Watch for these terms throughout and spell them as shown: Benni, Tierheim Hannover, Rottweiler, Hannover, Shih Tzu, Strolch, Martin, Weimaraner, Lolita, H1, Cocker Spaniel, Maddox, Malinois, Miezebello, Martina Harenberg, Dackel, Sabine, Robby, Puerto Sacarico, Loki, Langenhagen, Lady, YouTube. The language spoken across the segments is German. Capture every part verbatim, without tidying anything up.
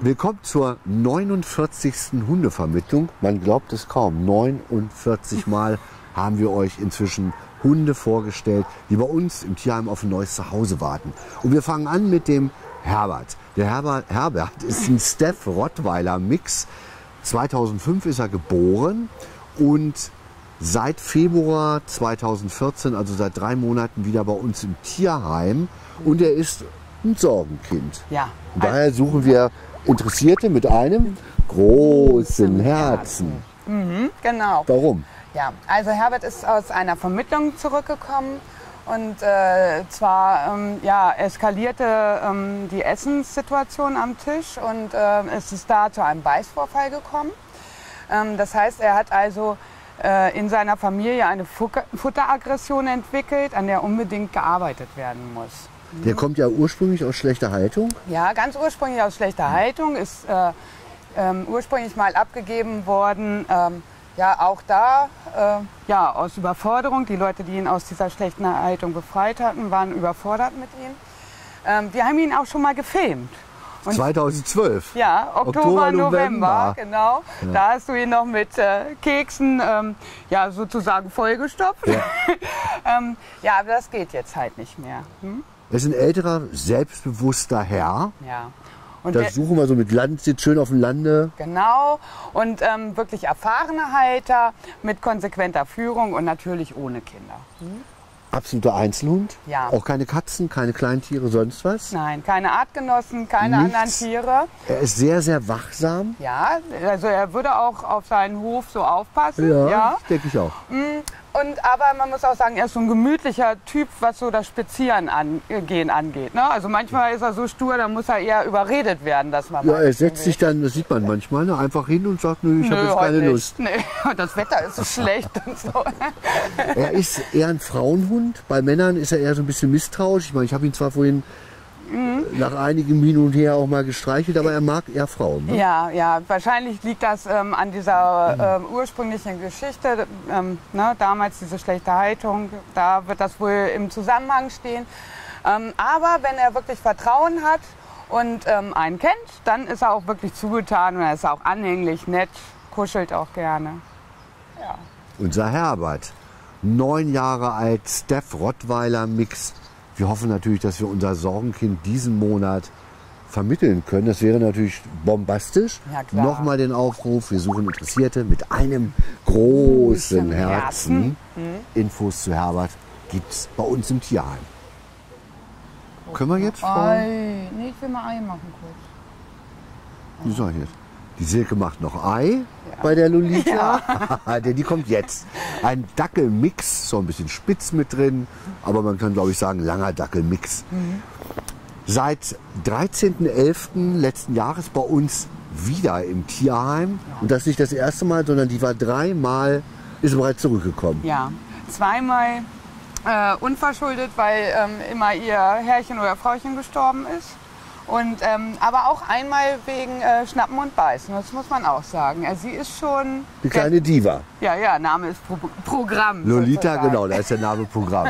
Willkommen zur neunundvierzigsten Hundevermittlung. Man glaubt es kaum, neunundvierzig Mal haben wir euch inzwischen Hunde vorgestellt, die bei uns im Tierheim auf ein neues Zuhause warten. Und wir fangen an mit dem Herbert. Der Herbert, Herbert ist ein Staff-Rottweiler-Mix. zweitausendfünf ist er geboren und seit Februar zweitausendvierzehn, also seit drei Monaten, wieder bei uns im Tierheim. Und er ist ein Sorgenkind. Ja. Und daher suchen wir Interessierte mit einem großen Herzen. Mhm, genau. Warum? Ja, also Herbert ist aus einer Vermittlung zurückgekommen und äh, zwar ähm, ja, eskalierte ähm, die Essenssituation am Tisch und äh, es ist da zu einem Beißvorfall gekommen. Ähm, das heißt, er hat also äh, in seiner Familie eine Futteraggression entwickelt, an der unbedingt gearbeitet werden muss. Der kommt ja ursprünglich aus schlechter Haltung? Ja, ganz ursprünglich aus schlechter Haltung, ist äh, ähm, ursprünglich mal abgegeben worden, ähm, ja auch da, äh, ja aus Überforderung. Die Leute, die ihn aus dieser schlechten Haltung befreit hatten, waren überfordert mit ihm. Ähm, wir haben ihn auch schon mal gefilmt. Und zweitausendzwölf? Ja, Oktober, Oktober November, November, genau. Ja. Da hast du ihn noch mit äh, Keksen ähm, ja, sozusagen vollgestopft. Ja. ähm, ja, aber das geht jetzt halt nicht mehr. Hm? Er ist ein älterer, selbstbewusster Herr. Ja. Und das suchen wir so mit Land, sitzt schön auf dem Lande. Genau. Und ähm, wirklich erfahrene Halter mit konsequenter Führung und natürlich ohne Kinder. Hm? Absoluter Einzelhund? Ja. Auch keine Katzen, keine Kleintiere, sonst was? Nein, keine Artgenossen, keine Nichts. anderen Tiere. Er ist sehr, sehr wachsam. Ja, also er würde auch auf seinen Hof so aufpassen. Ja, ja. denke ich auch. Hm. Und, aber man muss auch sagen, er ist so ein gemütlicher Typ, was so das Spazieren angehen angeht. Ne? Also manchmal ist er so stur, da muss er eher überredet werden, dass man. Ja, er setzt sich dann, das sieht man manchmal, ne, einfach hin und sagt, nö, ich habe jetzt keine nicht. Lust. Nee, das Wetter ist so schlecht und so. Er ist eher ein Frauenhund. Bei Männern ist er eher so ein bisschen misstrauisch. Ich meine, ich habe ihn zwar vorhin Mhm. nach einigen Hin und Her auch mal gestreichelt, aber er mag eher Frauen. Ne? Ja, ja, wahrscheinlich liegt das ähm, an dieser äh, ursprünglichen Geschichte, ähm, ne, damals diese schlechte Haltung, da wird das wohl im Zusammenhang stehen. Ähm, aber wenn er wirklich Vertrauen hat und ähm, einen kennt, dann ist er auch wirklich zugetan und er ist auch anhänglich, nett, kuschelt auch gerne. Ja. Unser Herbert, neun Jahre alt, Staff-Rottweiler-Mix. Wir hoffen natürlich, dass wir unser Sorgenkind diesen Monat vermitteln können. Das wäre natürlich bombastisch. Ja, nochmal den Aufruf, wir suchen Interessierte mit einem großen Herzen. Herzen. Infos zu Herbert gibt es bei uns im Tierheim. Oh, können wir jetzt fragen? Nee, ich will mal Ei machen kurz. Wie soll ich jetzt? Die Silke macht noch Ei ja. bei der Lolita, ja. die kommt jetzt. Ein Dackelmix, so ein bisschen spitz mit drin, aber man kann glaube ich sagen, langer Dackelmix. Mhm. Seit dreizehnten elften letzten Jahres bei uns wieder im Tierheim. Ja. Und das nicht das erste Mal, sondern die war dreimal, ist bereits zurückgekommen. Ja, zweimal äh, unverschuldet, weil ähm, immer ihr Herrchen oder Frauchen gestorben ist. Und, ähm, aber auch einmal wegen äh, Schnappen und Beißen, das muss man auch sagen. Also sie ist schon... Die kleine Diva. Ja, ja, Name ist Pro Programm. Lolita, sozusagen. Genau, da ist der Name Programm.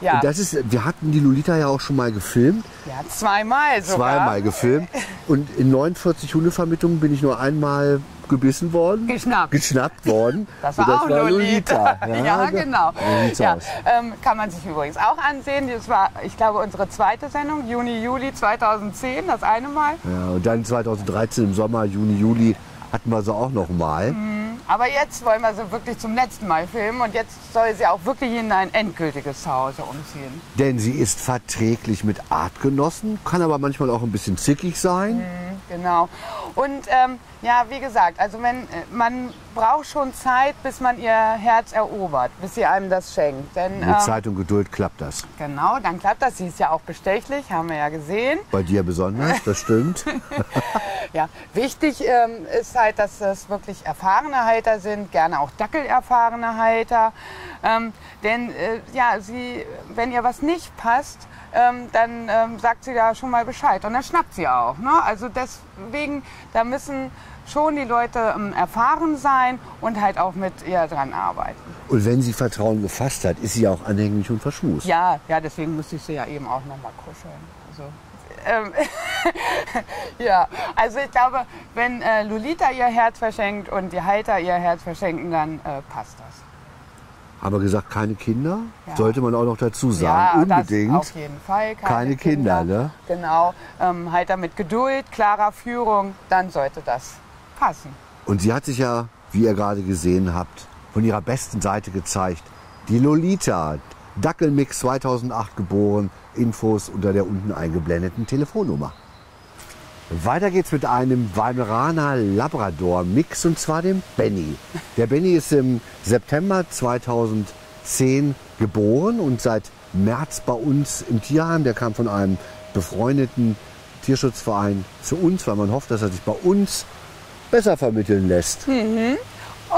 ja. Und das ist, wir hatten die Lolita ja auch schon mal gefilmt. Ja, zweimal sogar. Zweimal gefilmt. Und in neunundvierzig Hundevermittlungen bin ich nur einmal gebissen worden. Geschnappt. Geschnappt worden. Das war das auch war Lolita. Lolita. Ja, ja, genau. Ja, ähm, kann man sich übrigens auch ansehen. Das war, ich glaube, unsere zweite Sendung, Juni, Juli zweitausendzehn, das eine Mal. Ja, und dann zweitausenddreizehn im Sommer, Juni, Juli hatten wir sie auch noch mal. Mhm. Aber jetzt wollen wir sie wirklich zum letzten Mal filmen und jetzt soll sie auch wirklich in ein endgültiges Zuhause umziehen. Denn sie ist verträglich mit Artgenossen, kann aber manchmal auch ein bisschen zickig sein. Mhm. Genau. Und ähm, ja, wie gesagt, also wenn, man braucht schon Zeit, bis man ihr Herz erobert, bis sie einem das schenkt. Denn, Mit ähm, Zeit und Geduld klappt das. Genau, dann klappt das. Sie ist ja auch bestechlich, haben wir ja gesehen. Bei dir besonders, das stimmt. ja, wichtig ähm, ist halt, dass das wirklich erfahrene Halter sind, gerne auch dackelerfahrene Halter. Ähm, denn äh, ja, sie, wenn ihr was nicht passt, Ähm, dann ähm, sagt sie da schon mal Bescheid und dann schnappt sie auch. Ne? Also deswegen, da müssen schon die Leute ähm, erfahren sein und halt auch mit ihr dran arbeiten. Und wenn sie Vertrauen gefasst hat, ist sie auch anhänglich und verschmust. Ja, ja, deswegen musste ich sie ja eben auch noch mal kuscheln. Also, ähm, ja, also ich glaube, wenn äh, Lolita ihr Herz verschenkt und die Halter ihr Herz verschenken, dann äh, passt das. Aber gesagt, keine Kinder, ja, sollte man auch noch dazu sagen. Ja, unbedingt. Das auf jeden Fall. Keine, keine Kinder, Kinder, ne? Genau. Ähm, halt damit Geduld, klarer Führung, dann sollte das passen. Und sie hat sich ja, wie ihr gerade gesehen habt, von ihrer besten Seite gezeigt. Die Lolita, Dackelmix zweitausendacht geboren, Infos unter der unten eingeblendeten Telefonnummer. Weiter geht's mit einem Weimaraner Labrador-Mix, und zwar dem Benni. Der Benni ist im September zweitausendzehn geboren und seit März bei uns im Tierheim. Der kam von einem befreundeten Tierschutzverein zu uns, weil man hofft, dass er sich bei uns besser vermitteln lässt. Mhm.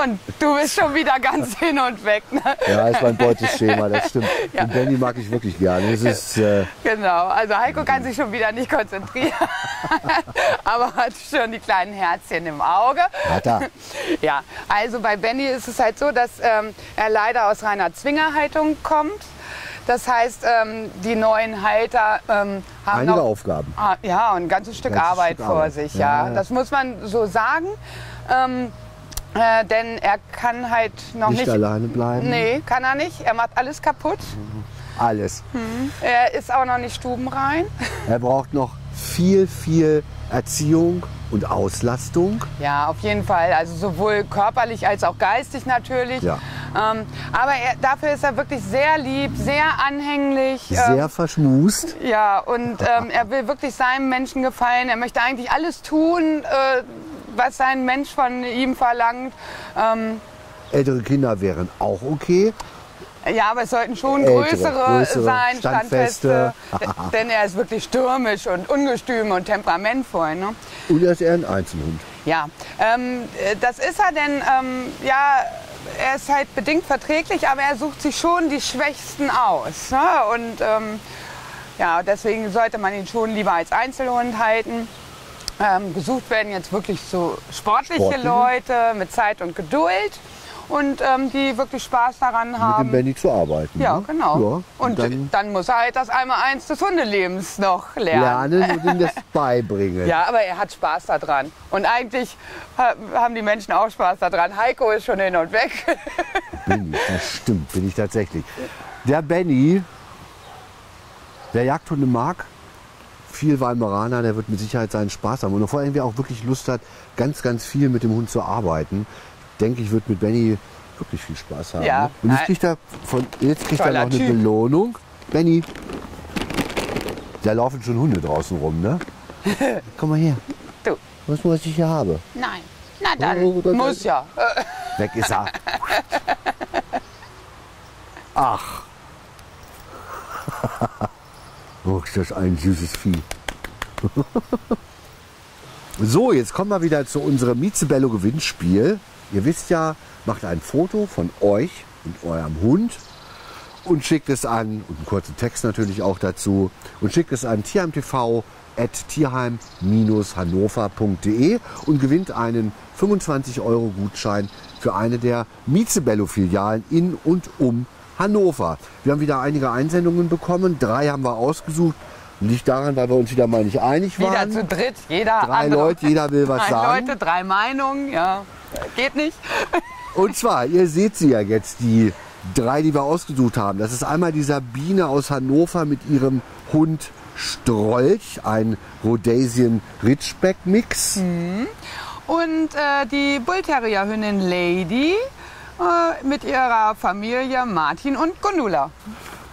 Und du bist schon wieder ganz hin und weg. Ne? Ja, ist mein Beuteschema, das stimmt. Ja. Den Benni mag ich wirklich gerne. Das ist, äh genau, also Heiko kann sich schon wieder nicht konzentrieren, aber hat schon die kleinen Herzchen im Auge. Hat er. Ja, also bei Benni ist es halt so, dass ähm, er leider aus reiner Zwingerhaltung kommt. Das heißt, ähm, die neuen Halter ähm, haben einige noch Aufgaben. Ah, ja, ein ganzes Stück ein ganzes Arbeit Stück vor Arbeit. sich. Ja. Ja, das muss man so sagen. Ähm, Äh, denn er kann halt noch nicht, nicht alleine bleiben. Nee, kann er nicht. Er macht alles kaputt. Alles. Mhm. Er ist auch noch nicht stubenrein. Er braucht noch viel, viel Erziehung und Auslastung. Ja, auf jeden Fall. Also sowohl körperlich als auch geistig natürlich. Ja. Ähm, aber er, dafür ist er wirklich sehr lieb, sehr anhänglich. Sehr ähm, verschmust. Ja, und ähm, er will wirklich seinem Menschen gefallen. Er möchte eigentlich alles tun, äh, was ein Mensch von ihm verlangt. Ähm, Ältere Kinder wären auch okay. Ja, aber es sollten schon Ältere, größere, größere sein, standfeste. standfeste denn er ist wirklich stürmisch und ungestüm und temperamentvoll. Ne? Und er ist eher ein Einzelhund. Ja, ähm, das ist er, denn ähm, ja, er ist halt bedingt verträglich, aber er sucht sich schon die Schwächsten aus. Ne? Und ähm, ja, deswegen sollte man ihn schon lieber als Einzelhund halten. Ähm, gesucht werden jetzt wirklich so sportliche, sportliche Leute mit Zeit und Geduld und ähm, die wirklich Spaß daran haben, mit dem Benni zu arbeiten. Ja, ne? Genau. Ja, und und dann, dann muss er halt das Einmaleins des Hundelebens noch lernen. Lernen und ihm das beibringen. Ja, aber er hat Spaß daran. Und eigentlich ha haben die Menschen auch Spaß daran. Heiko ist schon hin und weg. Bin ich, das stimmt, bin ich tatsächlich. Der Benni, der Jagdhunde mag, viel Weimaraner, der wird mit Sicherheit seinen Spaß haben. Und vor allem, wer auch wirklich Lust hat, ganz, ganz viel mit dem Hund zu arbeiten, denke ich, wird mit Benni wirklich viel Spaß haben. Ja, und jetzt kriegt er, von, jetzt kriegt er noch eine Belohnung. Benni, da laufen schon Hunde draußen rum, ne? Komm mal her. Du. Weißt du, was ich hier habe? Nein. Na dann, oh, dann muss ja. Weg ist er. Ach. Oh, ist das ein süßes Vieh. So, jetzt kommen wir wieder zu unserem Miezebello-Gewinnspiel. Ihr wisst ja, macht ein Foto von euch und eurem Hund und schickt es an, und einen kurzen Text natürlich auch dazu, und schickt es an tierheim t v at tierheim minus hannover punkt de und gewinnt einen fünfundzwanzig Euro Gutschein für eine der Miezebello-Filialen in und um Hannover. Wir haben wieder einige Einsendungen bekommen. Drei haben wir ausgesucht. Liegt daran, weil wir uns wieder mal nicht einig waren. Wieder zu dritt, jeder Drei andere. Leute, jeder will was drei sagen. Drei Leute, drei Meinungen, ja. Geht nicht. Und zwar, ihr seht sie ja jetzt, die drei, die wir ausgesucht haben. Das ist einmal die Sabine aus Hannover mit ihrem Hund Strolch, ein Rhodesian Ridgeback Mix. Mhm. Und äh, die Bullterrierhündin Lady mit ihrer Familie Martin und Gunula.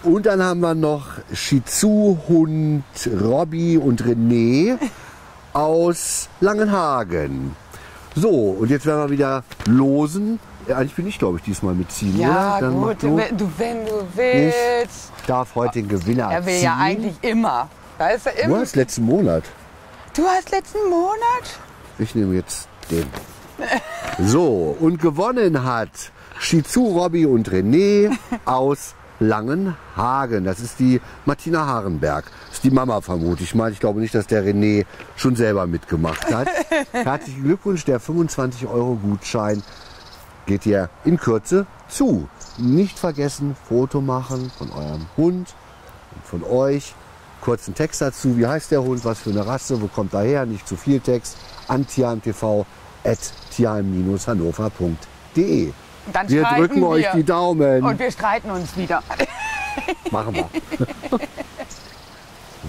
Und dann haben wir noch Shih Tzu, Hund Robby und René aus Langenhagen. So, und jetzt werden wir wieder losen. Eigentlich bin ich, glaube ich, diesmal mitziehen. Ja, dann gut, du, wenn du willst. Ich darf heute den Gewinner ziehen. Er will ziehen. Ja eigentlich immer. Da ist er immer. Du hast letzten Monat. Du hast letzten Monat? Ich nehme jetzt den. So, und gewonnen hat Shih Tzu, Robby und René aus Langenhagen. Das ist die Martina Harenberg. Das ist die Mama vermutlich. Ich meine, ich glaube nicht, dass der René schon selber mitgemacht hat. Herzlichen Glückwunsch, der fünfundzwanzig Euro Gutschein geht dir in Kürze zu. Nicht vergessen, Foto machen von eurem Hund und von euch. Kurzen Text dazu, wie heißt der Hund, was für eine Rasse, wo kommt er her, nicht zu viel Text, an tierheim t v at tierheim Bindestrich hannover Punkt de. Dann wir drücken wir. euch die Daumen. Und wir streiten uns wieder. Machen wir.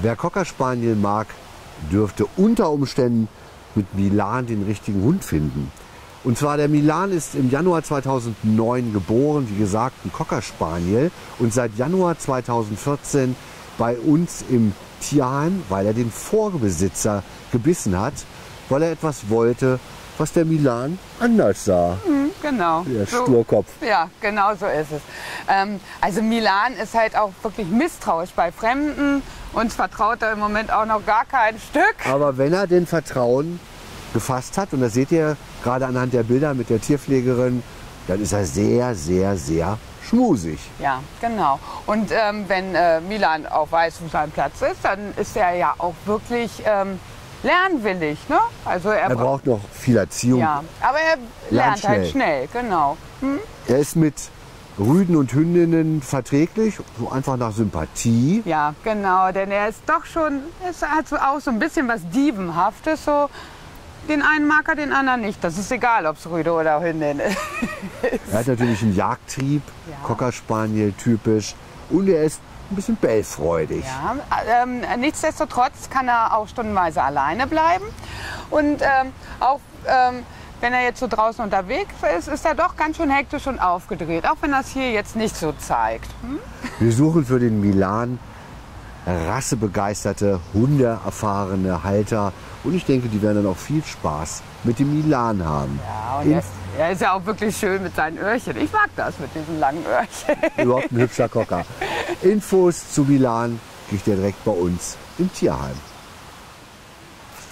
Wer Cocker Spaniel mag, dürfte unter Umständen mit Milan den richtigen Hund finden. Und zwar der Milan ist im Januar zweitausendneun geboren, wie gesagt, ein Cocker Spaniel. Und seit Januar zweitausendvierzehn bei uns im Tierheim, weil er den Vorbesitzer gebissen hat, weil er etwas wollte, was der Milan anders sah. Mhm, genau. Der so, Sturkopf. Ja, genau so ist es. Ähm, also Milan ist halt auch wirklich misstrauisch bei Fremden. Uns vertraut er im Moment auch noch gar kein Stück. Aber wenn er den Vertrauen gefasst hat, und das seht ihr gerade anhand der Bilder mit der Tierpflegerin, dann ist er sehr, sehr, sehr schmusig. Ja, genau. Und ähm, wenn äh, Milan auch weiß, wo sein Platz ist, dann ist er ja auch wirklich... Ähm, lernwillig, ne? Also er, er braucht noch viel Erziehung. Ja, aber er lernt, lernt schnell. halt schnell, genau. Hm? Er ist mit Rüden und Hündinnen verträglich, so einfach nach Sympathie. Ja, genau, denn er ist doch schon, es hat so auch so ein bisschen was Diebenhaftes, so den einen mag er, den anderen nicht. Das ist egal, ob es Rüde oder Hündin ist. Er hat natürlich einen Jagdtrieb, ja. Cocker Spaniel typisch, und er ist ein bisschen bellfreudig. Ja, ähm, nichtsdestotrotz kann er auch stundenweise alleine bleiben. Und ähm, auch ähm, wenn er jetzt so draußen unterwegs ist, ist er doch ganz schön hektisch und aufgedreht. Auch wenn das hier jetzt nicht so zeigt. Hm? Wir suchen für den Milan rassebegeisterte, hundeerfahrene Halter. Und ich denke, die werden dann auch viel Spaß mit dem Milan haben. Ja, und er ist ja auch wirklich schön mit seinen Öhrchen. Ich mag das mit diesen langen Öhrchen. Überhaupt ein hübscher Cocker. Infos zu Milan kriegt ihr direkt bei uns im Tierheim.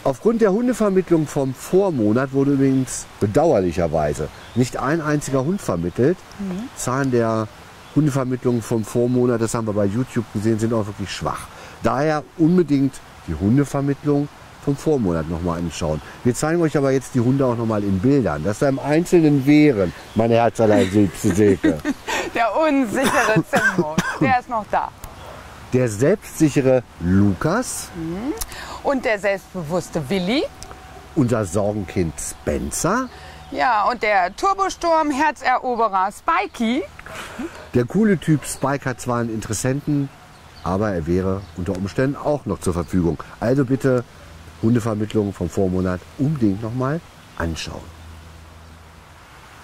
Aufgrund der Hundevermittlung vom Vormonat wurde übrigens bedauerlicherweise nicht ein einziger Hund vermittelt. Mhm. Zahlen der Hundevermittlung vom Vormonat, das haben wir bei YouTube gesehen, sind auch wirklich schwach. Daher unbedingt die Hundevermittlung vom Vormonat noch mal anschauen. Wir zeigen euch aber jetzt die Hunde auch noch mal in Bildern, dass da im Einzelnen wären. Mein Herz allein selbst Silke. Der unsichere Zimbo, der ist noch da. Der selbstsichere Lukas. Und der selbstbewusste Willi. Unser Sorgenkind Spencer. Ja, und der Turbosturm Herzeroberer Spikey. Der coole Typ Spike hat zwar einen Interessenten, aber er wäre unter Umständen auch noch zur Verfügung. Also bitte Hundevermittlung vom Vormonat unbedingt noch mal anschauen.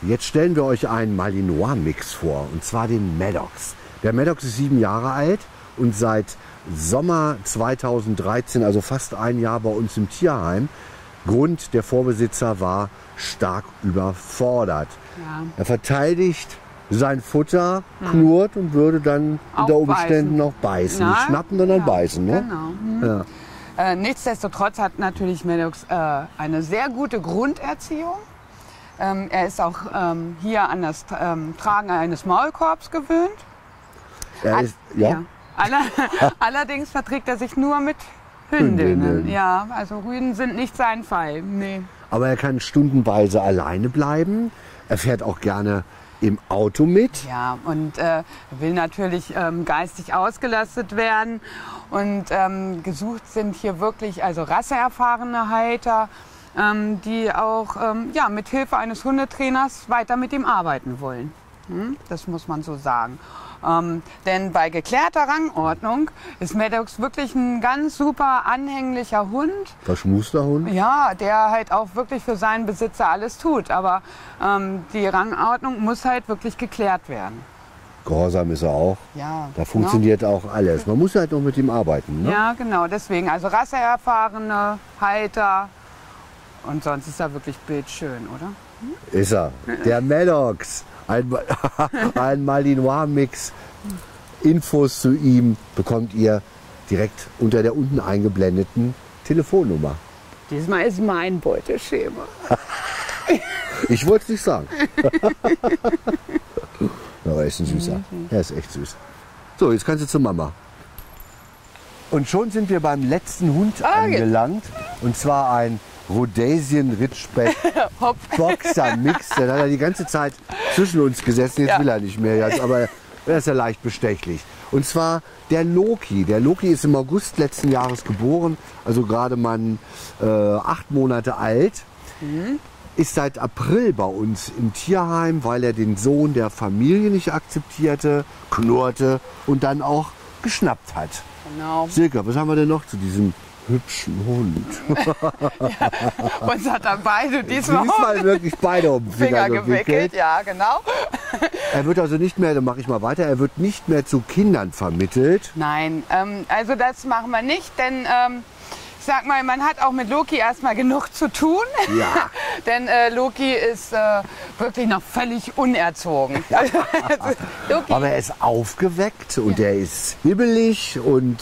Jetzt stellen wir euch einen Malinois-Mix vor, und zwar den Maddox. Der Maddox ist sieben Jahre alt und seit Sommer zweitausenddreizehn, also fast ein Jahr, bei uns im Tierheim. Grund, der Vorbesitzer war stark überfordert. Ja. Er verteidigt sein Futter, knurrt hm. und würde dann auch unter Umständen beißen. noch beißen. Na? Nicht schnappen, sondern ja. beißen. Ne? Genau. Hm. Ja. Äh, nichtsdestotrotz hat natürlich Maddox äh, eine sehr gute Grunderziehung. Ähm, er ist auch ähm, hier an das ähm, Tragen eines Maulkorbs gewöhnt. Er ist, All ja. ja. Aller Allerdings verträgt er sich nur mit Hündinnen. Hündinnen. Ja, also Rüden sind nicht sein Fall. Nee. Aber er kann stundenweise alleine bleiben. Er fährt auch gerne im Auto mit. Ja, und äh, will natürlich ähm, geistig ausgelastet werden. Und ähm, gesucht sind hier wirklich also rasseerfahrene Halter, ähm, die auch ähm, ja, mit Hilfe eines Hundetrainers weiter mit ihm arbeiten wollen. Hm? Das muss man so sagen. Ähm, denn bei geklärter Rangordnung ist Maddox wirklich ein ganz super anhänglicher Hund. Verschmuster Hund? Ja, der halt auch wirklich für seinen Besitzer alles tut. Aber ähm, die Rangordnung muss halt wirklich geklärt werden. Gehorsam ist er auch. Ja, da funktioniert genau. auch alles. Man muss halt noch mit ihm arbeiten. Ne? Ja, genau. Deswegen, also rasseerfahrene Halter. Und sonst ist er wirklich bildschön, oder? Hm? Ist er. Der Maddox. Ein, ein Malinois-Mix. Infos zu ihm bekommt ihr direkt unter der unten eingeblendeten Telefonnummer. Diesmal ist mein Beuteschema. Ich wollte es nicht sagen. Aber er ist ein Süßer. Er ist echt süß. So, jetzt kannst du zu Mama. Und schon sind wir beim letzten Hund ah, angelangt. Jetzt. Und zwar ein Rhodesian Ridgeback Boxer Mix. Der hat er die ganze Zeit zwischen uns gesessen. Jetzt ja. will er nicht mehr. Jetzt, aber er ist ja leicht bestechlich. Und zwar der Loki. Der Loki ist im August letzten Jahres geboren. Also gerade mal äh, acht Monate alt. Mhm. Ist seit April bei uns im Tierheim, weil er den Sohn der Familie nicht akzeptierte, knurrte und dann auch geschnappt hat. Genau. Silke, was haben wir denn noch zu diesem hübschen Hund? Ja, uns hat dann beide diesmal, diesmal wirklich beide um den Finger, Finger gewickelt. gewickelt. Ja, genau. Er wird also nicht mehr, dann mache ich mal weiter, er wird nicht mehr zu Kindern vermittelt. Nein, ähm, also das machen wir nicht, denn... Ähm Ich sag mal, man hat auch mit Loki erstmal genug zu tun, ja. denn äh, Loki ist äh, wirklich noch völlig unerzogen. Loki. Aber er ist aufgeweckt und ja. er ist hibbelig und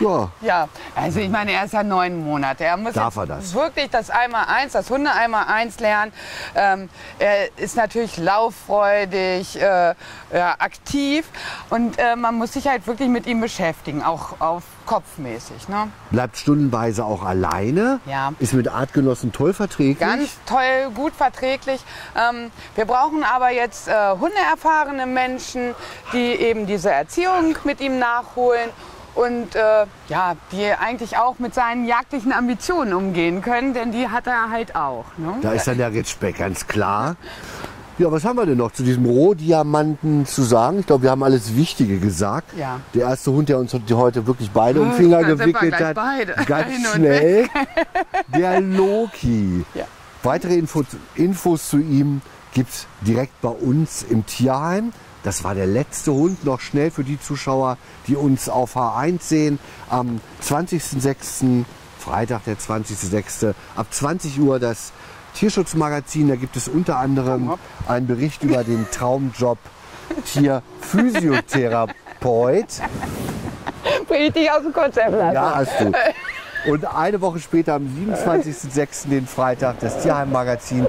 ja. Ja, also ich meine, er ist ja neun Monate. Er muss Darf er das? wirklich das Einmaleins, das Hunde-Einmaleins lernen. Ähm, er ist natürlich lauffreudig, äh, ja, aktiv und äh, man muss sich halt wirklich mit ihm beschäftigen, auch auf kopfmäßig. Ne? Bleibt stundenweise auch alleine, ja. ist mit Artgenossen toll verträglich. Ganz toll, gut verträglich. Ähm, wir brauchen aber jetzt äh, hundeerfahrene Menschen, die eben diese Erziehung mit ihm nachholen und äh, ja, die eigentlich auch mit seinen jagdlichen Ambitionen umgehen können, denn die hat er halt auch. Ne? Da ist dann der Ridgeback, ganz klar. Ja, was haben wir denn noch zu diesem Rohdiamanten zu sagen? Ich glaube, wir haben alles Wichtige gesagt. Ja. Der erste Hund, der uns heute wirklich beide oh, um den Finger gewickelt hat, beide. ganz schnell, der Loki. Ja. Weitere Info, Infos zu ihm gibt es direkt bei uns im Tierheim. Das war der letzte Hund, noch schnell für die Zuschauer, die uns auf H eins sehen, am zwanzigsten sechsten, Freitag der zwanzigste sechste, ab zwanzig Uhr das Tierschutzmagazin, da gibt es unter anderem einen Bericht über den Traumjob Tierphysiotherapeut. Bring ich dich aus dem Konzept lassen. Ja, hast du. Und eine Woche später, am siebenundzwanzigsten sechsten, den Freitag, das Tierheimmagazin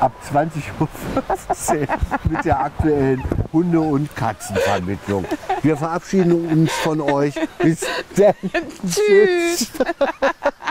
ab zwanzig Uhr fünfzehn mit der aktuellen Hunde- und Katzenvermittlung. Wir verabschieden uns von euch. Bis dann. Tschüss. Tschüss.